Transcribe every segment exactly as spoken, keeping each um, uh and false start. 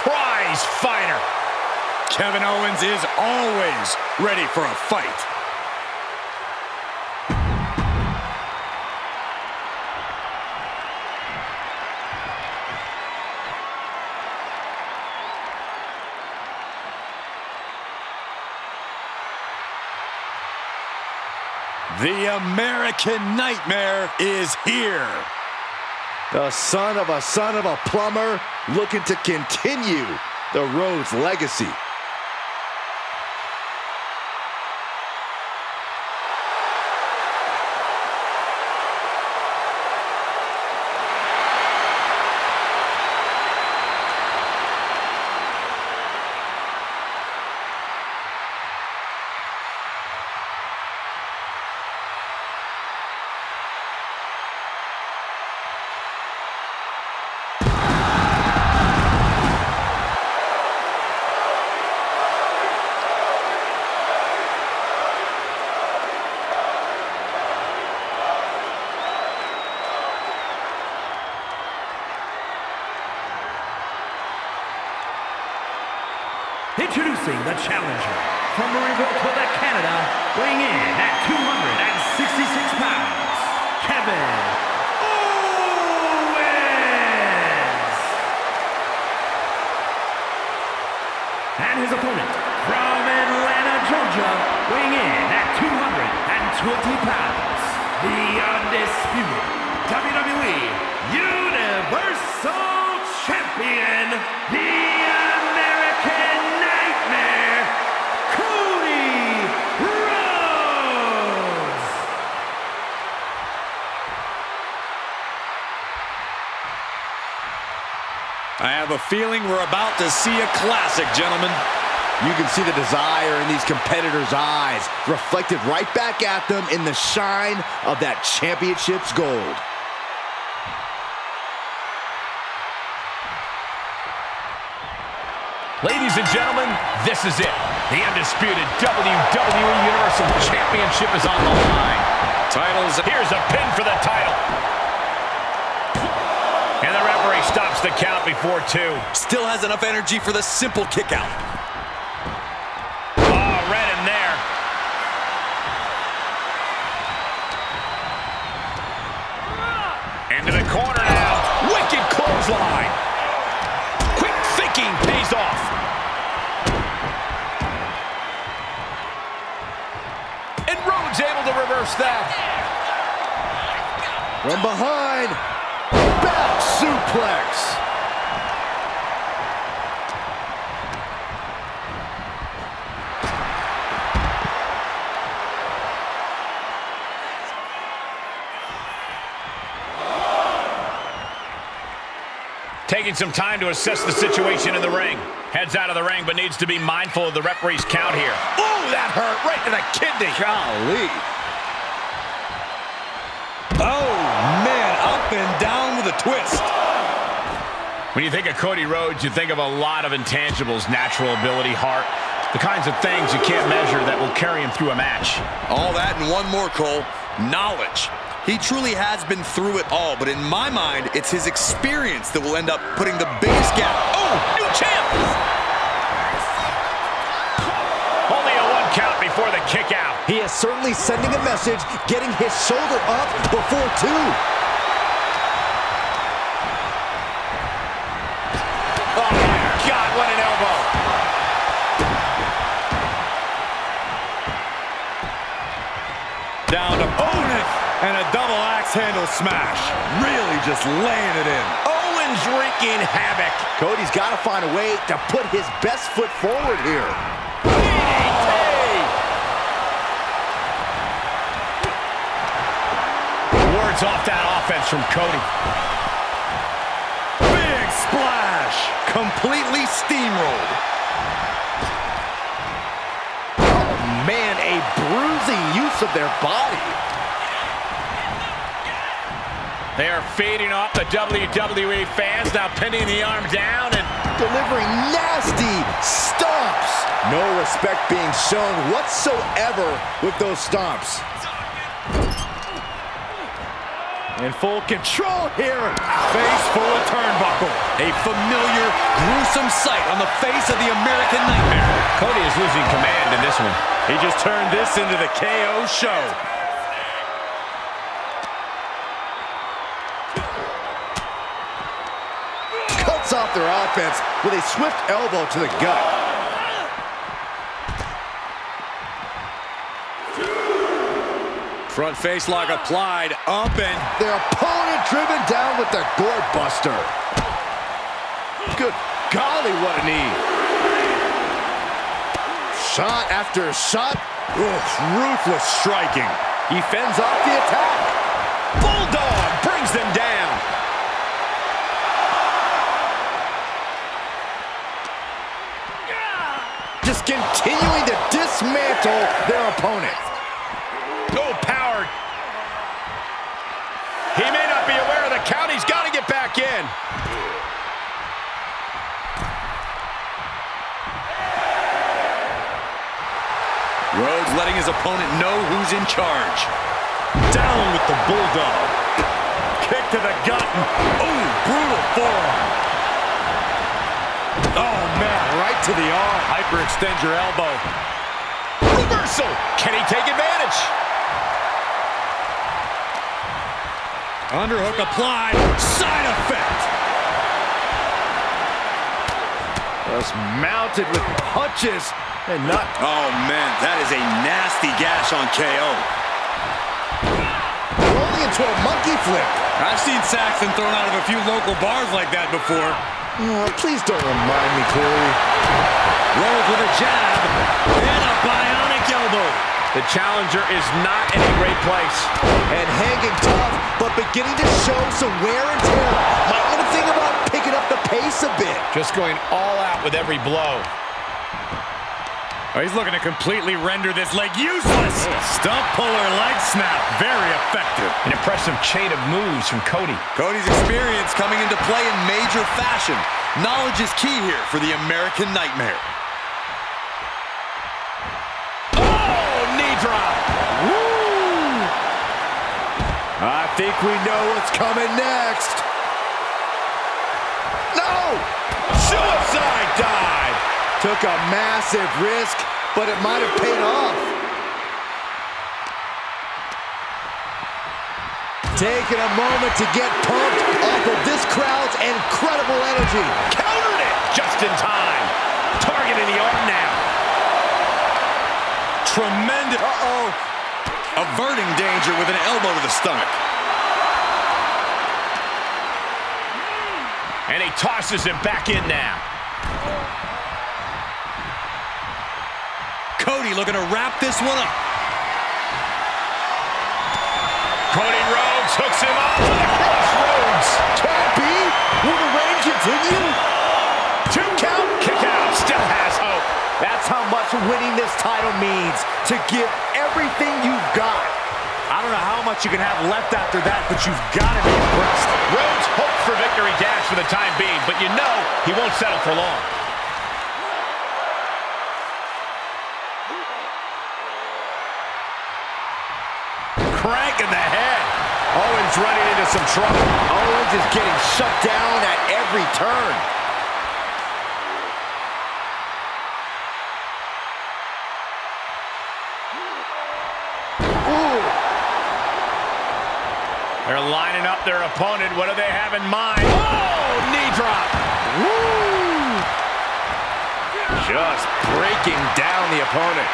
prize fighter. Kevin Owens is always ready for a fight. The American Nightmare is here. The son of a son of a plumber looking to continue the Rhodes legacy. Introducing the challenger from Marineville, Quebec, Canada, weighing in at two hundred sixty-six pounds, Kevin Owens! And his opponent from Atlanta, Georgia, weighing in at two hundred twenty pounds, the undisputed W W E Universal Champion, the I have a feeling we're about to see a classic, gentlemen. You can see the desire in these competitors' eyes, reflected right back at them in the shine of that championship's gold. Ladies and gentlemen, this is it. The undisputed W W E Universal Championship is on the line. Titles, here's a pin for the title. And the referee stops the count before two. Still has enough energy for the simple kick out. Oh, right in there. Into the corner now. Wicked clothesline. Quick thinking pays off. And Rhodes able to reverse that. From behind. Back suplex. Taking some time to assess the situation in the ring. Heads out of the ring, but needs to be mindful of the referee's count here. Ooh, that hurt right to the kidney. Golly. Oh, man, up and down. The twist. When you think of Cody Rhodes, you think of a lot of intangibles, natural ability, heart, the kinds of things you can't measure that will carry him through a match. All that and one more, Cole, knowledge. He truly has been through it all, but in my mind, it's his experience that will end up putting the biggest gap. Oh, new champ! Only a one count before the kick out. He is certainly sending a message, getting his shoulder up before two. Down to Owens and a double axe handle smash. Really just laying it in. Owens wreaking havoc. Cody's got to find a way to put his best foot forward here. Oh. Words off that offense from Cody. Big splash. Completely steamrolled. Man, a bruising use of their body. They are feeding off the W W E fans, now pinning the arm down and delivering nasty stomps. No respect being shown whatsoever with those stomps. In full control here. Face full of turnbuckle. A familiar, gruesome sight on the face of the American Nightmare. Cody is losing command in this one. He just turned this into the K O show. Cuts off their offense with a swift elbow to the gut. Front face lock applied, up and their opponent driven down with the gore buster. Good golly, what a knee. Shot after shot. Ooh, ruthless striking. He fends off the attack. Bulldog brings them down. Just continuing to dismantle their opponent. No power. He may not be aware of the count. He's got to get back in. Rhodes letting his opponent know who's in charge. Down with the bulldog. Kick to the gut. Oh, brutal forearm. Oh, man, right to the arm. Hyperextend your elbow. Reversal. Can he take advantage? Underhook applied, side effect. Just mounted with punches and not. Oh man, that is a nasty gash on K O. Rolling into a monkey flip. I've seen Saxon thrown out of a few local bars like that before. Oh, please don't remind me, Corey. Rolls with a jab and a bionic elbow. The challenger is not in a great place. And hanging tough, but beginning to show some wear and tear. Might want to think about picking up the pace a bit. Just going all out with every blow. Oh, he's looking to completely render this leg useless. Stump puller leg snap, very effective. An impressive chain of moves from Cody. Cody's experience coming into play in major fashion. Knowledge is key here for the American Nightmare. Drop. Woo! I think we know what's coming next. No! Suicide dive! Took a massive risk, but it might have paid off. Taking a moment to get pumped off of this crowd's incredible energy. Countered it just in time. Targeting the arm now. Tremendous, uh-oh, averting danger with an elbow to the stomach. And he tosses him back in now. Cody looking to wrap this one up. Cody Rhodes hooks him up to the crossroads. Can't be, will the reign continue? Two count, kick out, still has hope. That's how much winning this title means, to give everything you've got. I don't know how much you can have left after that, but you've got to be impressed. Rhodes hopes for victory dash for the time being, but you know he won't settle for long. Crank in the head. Owens running into some trouble. Owens is getting shut down at every turn. They're lining up their opponent. What do they have in mind? Oh, knee drop. Woo! Just breaking down the opponent.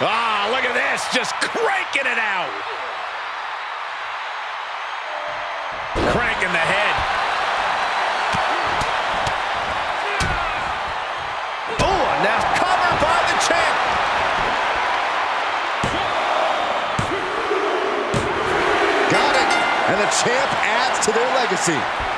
Ah, look at this. Just cranking it out. Cranking the head. Oh, now covered by the champ. And the champ adds to their legacy.